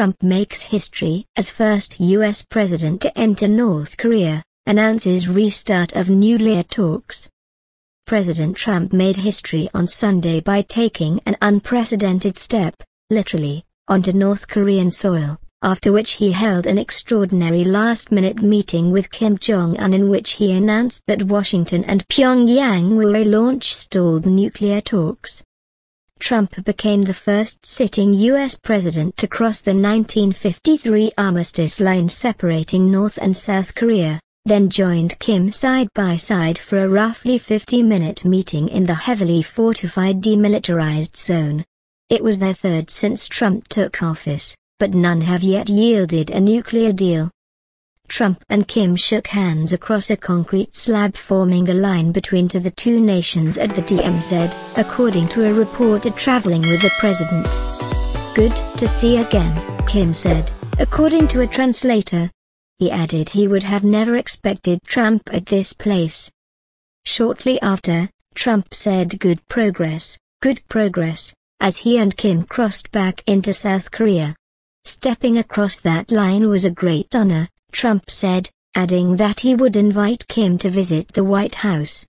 Trump makes history as first U.S. president to enter North Korea, announces restart of nuclear talks. President Trump made history on Sunday by taking an unprecedented step, literally, onto North Korean soil, after which he held an extraordinary last-minute meeting with Kim Jong-un in which he announced that Washington and Pyongyang will relaunch stalled nuclear talks. Trump became the first sitting U.S. president to cross the 1953 armistice line separating North and South Korea, then joined Kim side by side for a roughly 50-minute meeting in the heavily fortified demilitarized zone. It was their third since Trump took office, but none have yet yielded a nuclear deal. Trump and Kim shook hands across a concrete slab forming the line between the two nations at the DMZ, according to a reporter traveling with the president. "Good to see again," Kim said, according to a translator. He added he would have never expected Trump at this place. Shortly after, Trump said good progress, as he and Kim crossed back into South Korea. "Stepping across that line was a great honor," Trump said, adding that he would invite Kim to visit the White House.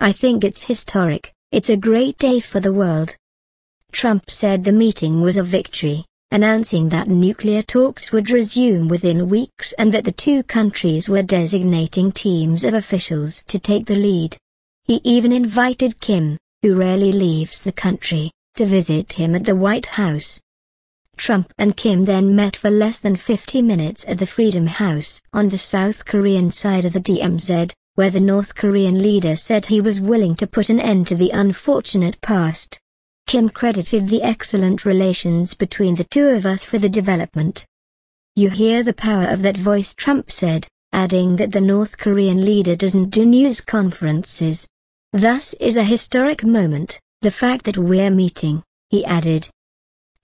"I think it's historic, it's a great day for the world." Trump said the meeting was a victory, announcing that nuclear talks would resume within weeks and that the two countries were designating teams of officials to take the lead. He even invited Kim, who rarely leaves the country, to visit him at the White House. Trump and Kim then met for less than 50 minutes at the Freedom House on the South Korean side of the DMZ, where the North Korean leader said he was willing to put an end to the unfortunate past. "Kim credited the excellent relations between the two of us for the development. You hear the power of that voice," Trump said, adding that the North Korean leader doesn't do news conferences. "This is a historic moment, the fact that we're meeting," he added.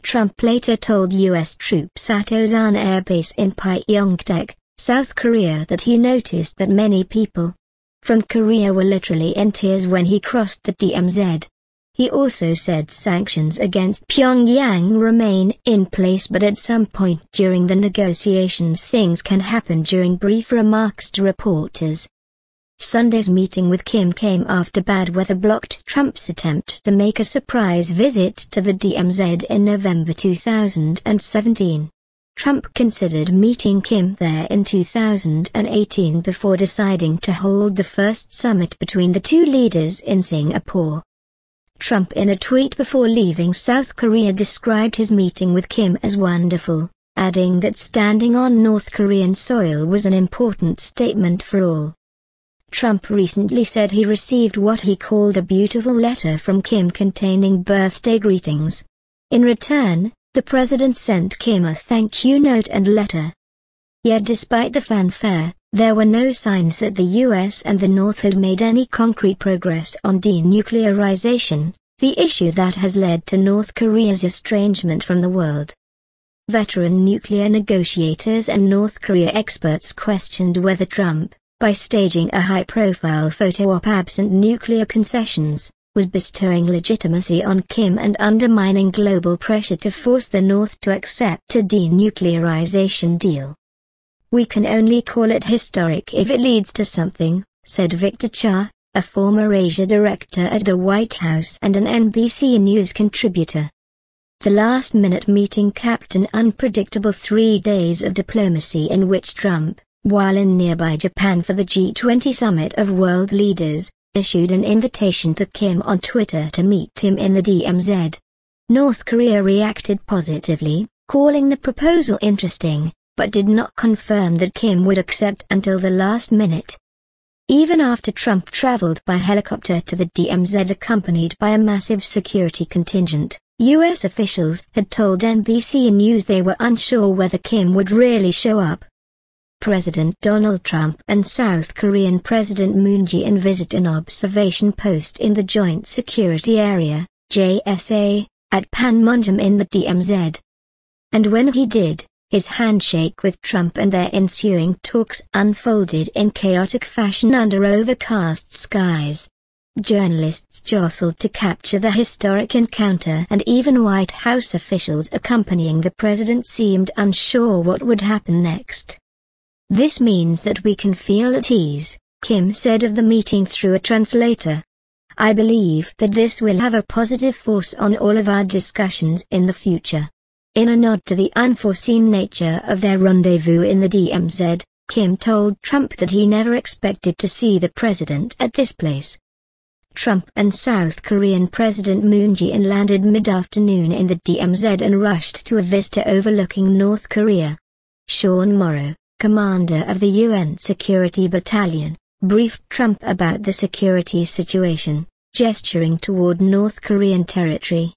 Trump later told U.S. troops at Osan Air Base in Pyongyang, South Korea that he noticed that many people from Korea were literally in tears when he crossed the DMZ. He also said sanctions against Pyongyang remain in place, but at some point during the negotiations things can happen during brief remarks to reporters. Sunday's meeting with Kim came after bad weather blocked Trump's attempt to make a surprise visit to the DMZ in November 2017. Trump considered meeting Kim there in 2018 before deciding to hold the first summit between the two leaders in Singapore. Trump, in a tweet before leaving South Korea, described his meeting with Kim as wonderful, adding that standing on North Korean soil was an important statement for all. Trump recently said he received what he called a beautiful letter from Kim containing birthday greetings. In return, the president sent Kim a thank you note and letter. Yet despite the fanfare, there were no signs that the U.S. and the North had made any concrete progress on denuclearization, the issue that has led to North Korea's estrangement from the world. Veteran nuclear negotiators and North Korea experts questioned whether Trump, by staging a high-profile photo op absent nuclear concessions, was bestowing legitimacy on Kim and undermining global pressure to force the North to accept a denuclearization deal. "We can only call it historic if it leads to something," said Victor Cha, a former Asia director at the White House and an NBC News contributor. The last-minute meeting capped an unpredictable 3 days of diplomacy in which Trump, while in nearby Japan for the G20 summit of world leaders, issued an invitation to Kim on Twitter to meet him in the DMZ. North Korea reacted positively, calling the proposal interesting, but did not confirm that Kim would accept until the last minute. Even after Trump traveled by helicopter to the DMZ accompanied by a massive security contingent, U.S. officials had told NBC News they were unsure whether Kim would really show up. President Donald Trump and South Korean President Moon Jae-in visit an observation post in the Joint Security Area, JSA, at Panmunjom in the DMZ. And when he did, his handshake with Trump and their ensuing talks unfolded in chaotic fashion under overcast skies. Journalists jostled to capture the historic encounter, and even White House officials accompanying the president seemed unsure what would happen next. "This means that we can feel at ease," Kim said of the meeting through a translator. "I believe that this will have a positive force on all of our discussions in the future." In a nod to the unforeseen nature of their rendezvous in the DMZ, Kim told Trump that he never expected to see the president at this place. Trump and South Korean President Moon Jae-in landed mid-afternoon in the DMZ and rushed to a vista overlooking North Korea. Sean Morrow, commander of the UN Security Battalion, briefed Trump about the security situation, gesturing toward North Korean territory.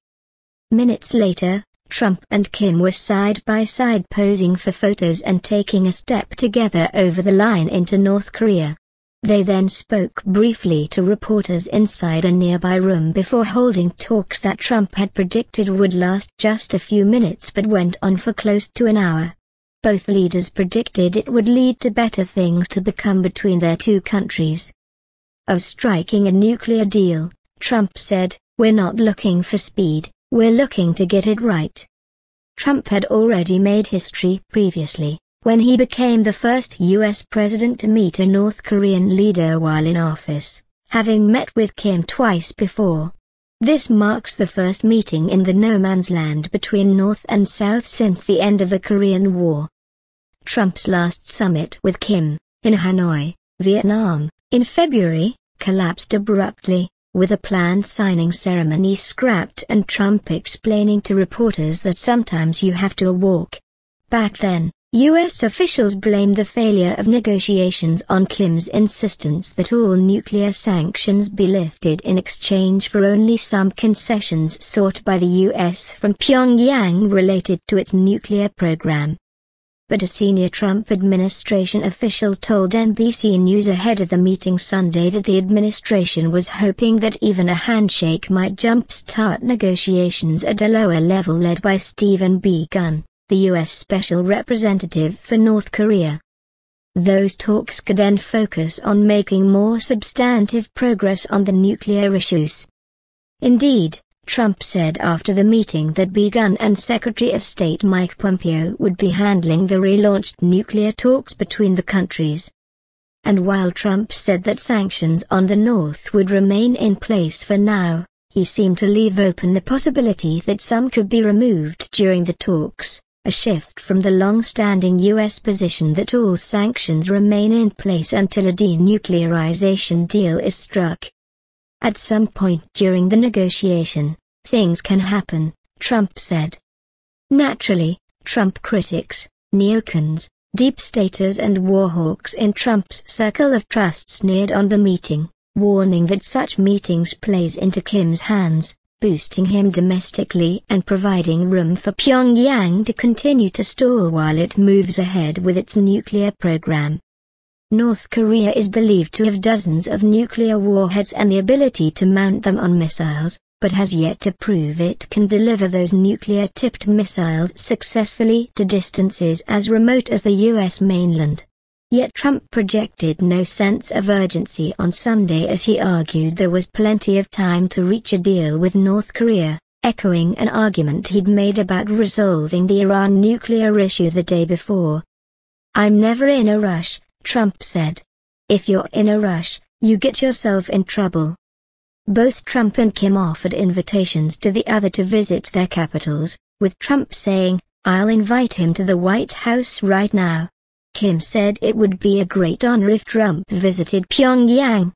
Minutes later, Trump and Kim were side by side posing for photos and taking a step together over the line into North Korea. They then spoke briefly to reporters inside a nearby room before holding talks that Trump had predicted would last just a few minutes but went on for close to an hour. Both leaders predicted it would lead to better things to become between their two countries. Of striking a nuclear deal, Trump said, "We're not looking for speed, we're looking to get it right." Trump had already made history previously, when he became the first U.S. president to meet a North Korean leader while in office, having met with Kim twice before. This marks the first meeting in the no-man's land between North and South since the end of the Korean War. Trump's last summit with Kim, in Hanoi, Vietnam, in February, collapsed abruptly, with a planned signing ceremony scrapped and Trump explaining to reporters that sometimes you have to walk. Back then, U.S. officials blamed the failure of negotiations on Kim's insistence that all nuclear sanctions be lifted in exchange for only some concessions sought by the U.S. from Pyongyang related to its nuclear program. But a senior Trump administration official told NBC News ahead of the meeting Sunday that the administration was hoping that even a handshake might jumpstart negotiations at a lower level led by Stephen B. Gunn, the U.S. Special Representative for North Korea. Those talks could then focus on making more substantive progress on the nuclear issues. Indeed, Trump said after the meeting that B. Gunn and Secretary of State Mike Pompeo would be handling the relaunched nuclear talks between the countries. And while Trump said that sanctions on the North would remain in place for now, he seemed to leave open the possibility that some could be removed during the talks, a shift from the long-standing U.S. position that all sanctions remain in place until a denuclearization deal is struck. "At some point during the negotiation, things can happen," Trump said. Naturally, Trump critics, neocons, deep staters and warhawks in Trump's circle of trust sneered on the meeting, warning that such meetings plays into Kim's hands, boosting him domestically and providing room for Pyongyang to continue to stall while it moves ahead with its nuclear program. North Korea is believed to have dozens of nuclear warheads and the ability to mount them on missiles, but has yet to prove it can deliver those nuclear-tipped missiles successfully to distances as remote as the U.S. mainland. Yet Trump projected no sense of urgency on Sunday as he argued there was plenty of time to reach a deal with North Korea, echoing an argument he'd made about resolving the Iran nuclear issue the day before. "I'm never in a rush," Trump said. "If you're in a rush, you get yourself in trouble." Both Trump and Kim offered invitations to the other to visit their capitals, with Trump saying, "I'll invite him to the White House right now." Kim said it would be a great honor if Trump visited Pyongyang.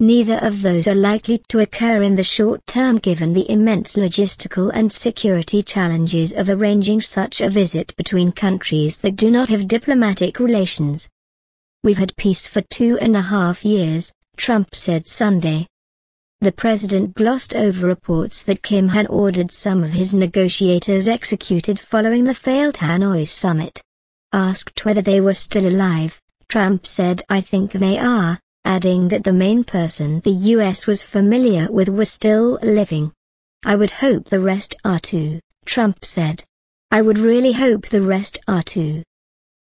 Neither of those are likely to occur in the short term given the immense logistical and security challenges of arranging such a visit between countries that do not have diplomatic relations. "We've had peace for 2.5 years, Trump said Sunday. The president glossed over reports that Kim had ordered some of his negotiators executed following the failed Hanoi summit. Asked whether they were still alive, Trump said, "I think they are," adding that the main person the U.S. was familiar with was still living. "I would hope the rest are too," Trump said. "I would really hope the rest are too."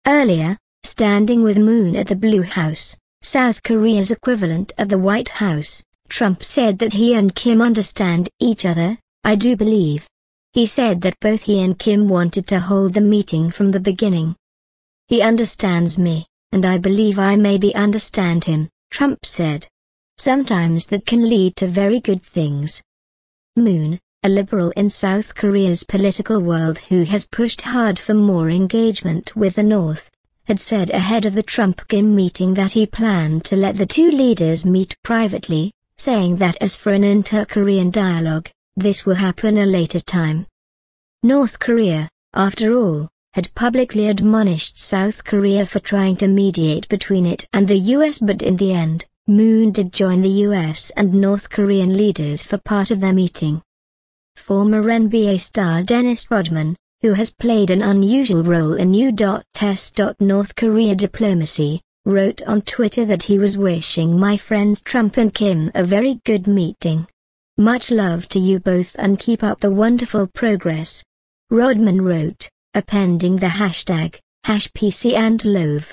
Earlier, standing with Moon at the Blue House, South Korea's equivalent of the White House, Trump said that he and Kim understand each other, I do believe. He said that both he and Kim wanted to hold the meeting from the beginning. He understands me, and I believe I maybe understand him, Trump said. Sometimes that can lead to very good things. Moon, a liberal in South Korea's political world who has pushed hard for more engagement with the North, had said ahead of the Trump-Kim meeting that he planned to let the two leaders meet privately, saying that as for an inter-Korean dialogue, this will happen a later time. North Korea, after all, had publicly admonished South Korea for trying to mediate between it and the US, but in the end, Moon did join the US and North Korean leaders for part of their meeting. Former NBA star Dennis Rodman, who has played an unusual role in U.S. North Korea diplomacy, wrote on Twitter that he was wishing my friends Trump and Kim a very good meeting. Much love to you both and keep up the wonderful progress. Rodman wrote, appending the hashtag #PC and love.